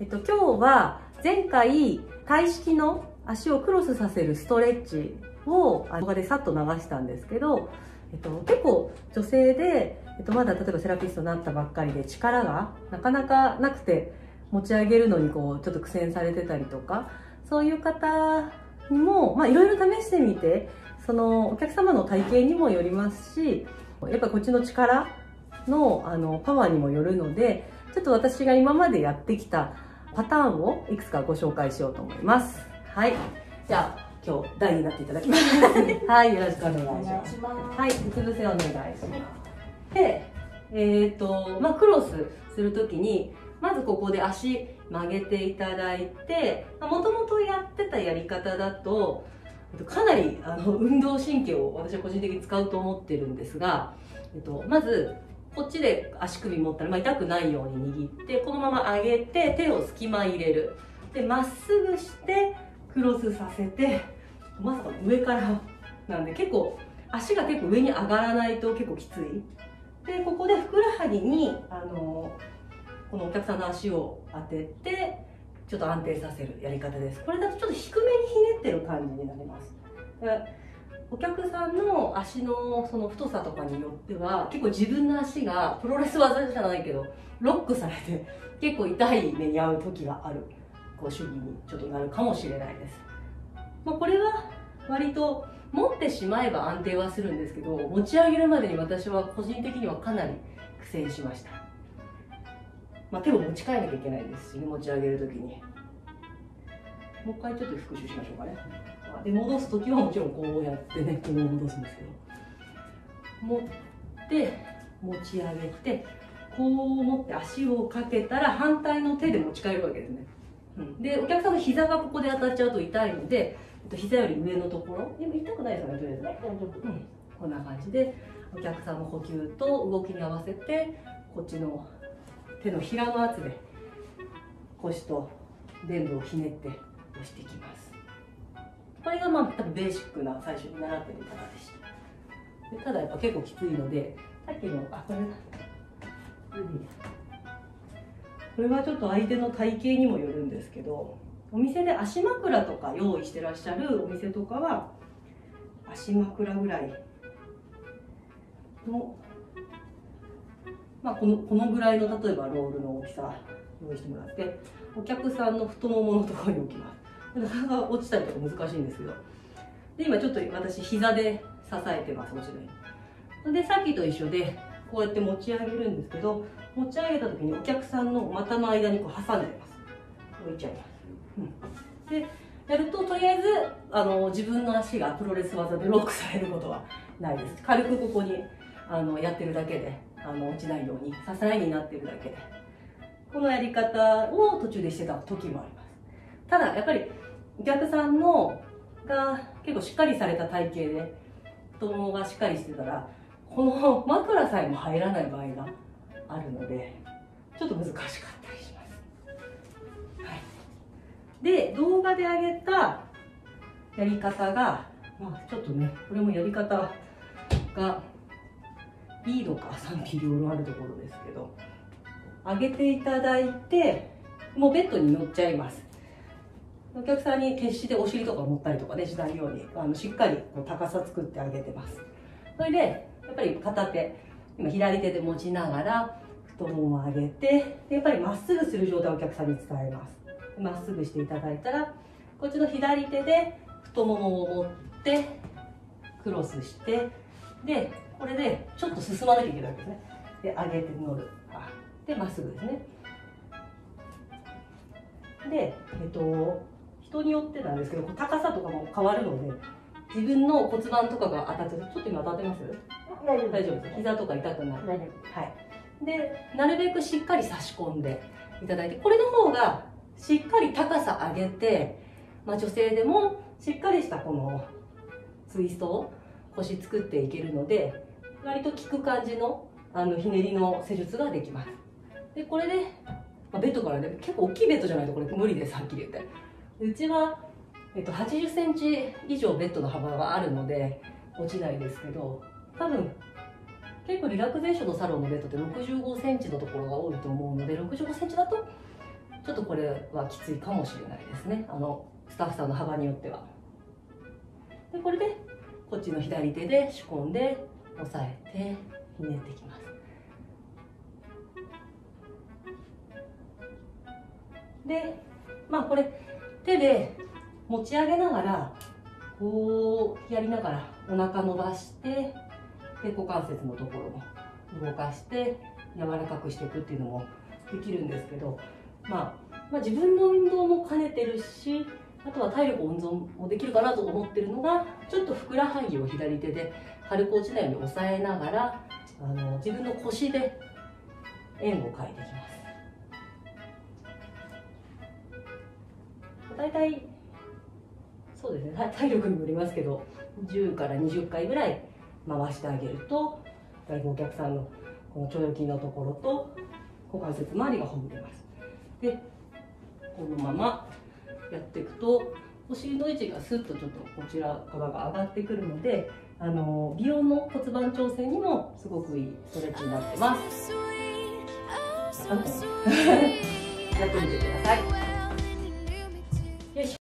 今日は前回体式の足をクロスさせるストレッチを動画でさっと流したんですけど、結構女性で、まだ例えばセラピストになったばっかりで力がなかなかなくて持ち上げるのにこうちょっと苦戦されてたりとか、そういう方にもいろいろ試してみて、そのお客様の体型にもよりますし、やっぱこっちの力のパワーにもよるので、ちょっと私が今までやってきたパターンをいくつかご紹介しようと思います。はい、じゃあ今日台になっていただきますはい、よろしくお願いします。はい、うつ伏せお願いします。で、クロスする時にまずここで足曲げていただいて、もともとやってたやり方だとかなり運動神経を私は個人的に使うと思ってるんですが、まずこっちで足首持ったら、痛くないように握って、このまま上げて手を隙間入れる。でまっすぐしてクロスさせて、まさか上からなんで、結構足が結構上に上がらないと結構きつい。でここでふくらはぎにこのお客さんの足を当ててちょっと安定させるやり方です。これだとちょっと低めにひねってる感じになります。お客さんの足のその太さとかによっては、結構自分の足がプロレス技じゃないけどロックされて結構痛い目に遭う時がある、こう主義にちょっとなるかもしれないです。これは割と持ってしまえば安定はするんですけど、持ち上げるまでに私は個人的にはかなり苦戦しました。手を持ち替えなきゃいけないですしね、持ち上げるときに。もう一回ちょっと復習しましょうかね。で戻す時はもちろんこうやってね、こう戻すんですけど、持って持ち上げて、こう持って足をかけたら反対の手で持ち替えるわけですね。でお客さんの膝がここで当たっちゃうと痛いので、膝より上のところ、でも痛くないですよね、とりあえずね、こんな感じでお客さんの呼吸と動きに合わせて、こっちの手のひらの圧で腰と臀部をひねって押していきます。これが多分ベーシックな最初に習っている方でした。でただやっぱ結構きついので、さっきのこれだ、これはちょっと相手の体型にもよるんですけど、お店で足枕とか用意してらっしゃるお店とかは、足枕ぐらいの、このぐらいの例えばロールの大きさ用意してもらって、お客さんの太もものところに置きます。なかなか落ちたりとか難しいんですけど、で今ちょっと私膝で支えてます。もちろんでさっきと一緒でこうやって持ち上げるんですけど、持ち上げた時にお客さんの股の間にこう挟んでます。置いちゃいます。でやると、とりあえず自分の足がプロレス技でロックされることはないです。軽くここにやってるだけで、落ちないように支えになってるだけで、このやり方を途中でしてた時もあります。ただやっぱりお客さんのが結構しっかりされた体型で、太ももがしっかりしてたらこの枕さえも入らない場合があるので、ちょっと難しかったりします。はい、で動画で上げたやり方が、ちょっとね、これもやり方がいいのか賛否両論あるところですけど、上げていただいて、もうベッドに乗っちゃいます。お客さんに決してお尻とか持ったりとかねしないように、しっかり高さ作ってあげてます。それでやっぱり片手、今左手で持ちながら太ももを上げて、やっぱりまっすぐする状態をお客さんに伝えます。まっすぐしていただいたら、こっちの左手で太ももを持ってクロスして、でこれでちょっと進まなきゃいけないわけですね。で上げて乗る、でまっすぐですね。で人によってなんですけど、高さとかも変わるので、自分の骨盤とかが当たってる、ちょっと今当たってます？大丈夫、大丈夫です。膝とか痛くない。大丈夫。はい。でなるべくしっかり差し込んでいただいて、これの方がしっかり高さ上げて、女性でもしっかりしたこのツイストを腰作っていけるので、割と効く感じのひねりの施術ができます。でこれで、ベッドからね、結構大きいベッドじゃないとこれ無理です。はっきり言って、うちは、80センチ以上ベッドの幅があるので落ちないですけど、多分結構リラクゼーションのサロンのベッドって65センチのところが多いと思うので、65センチだとちょっとこれはきついかもしれないですね、スタッフさんの幅によっては。でこれでこっちの左手で仕込んで押さえてひねっていきます。でまあこれ手で持ち上げながらこうやりながらお腹伸ばしてで股関節のところも動かして柔らかくしていくっていうのもできるんですけど、まあ自分の運動も兼ねてるし、あとは体力温存もできるかなと思ってるのが、ちょっとふくらはぎを左手で軽く落ちないように押さえながら自分の腰で円を描いていきます。大体そうですね、体力にもよりますけど10から20回ぐらい回してあげるとだいぶお客さんのこの腸腰筋のところと股関節周りがほぐれます。でこのままやっていくとお尻の位置がスッとちょっとこちら側が上がってくるので美容の骨盤調整にもすごくいいストレッチになってます。やってみてください。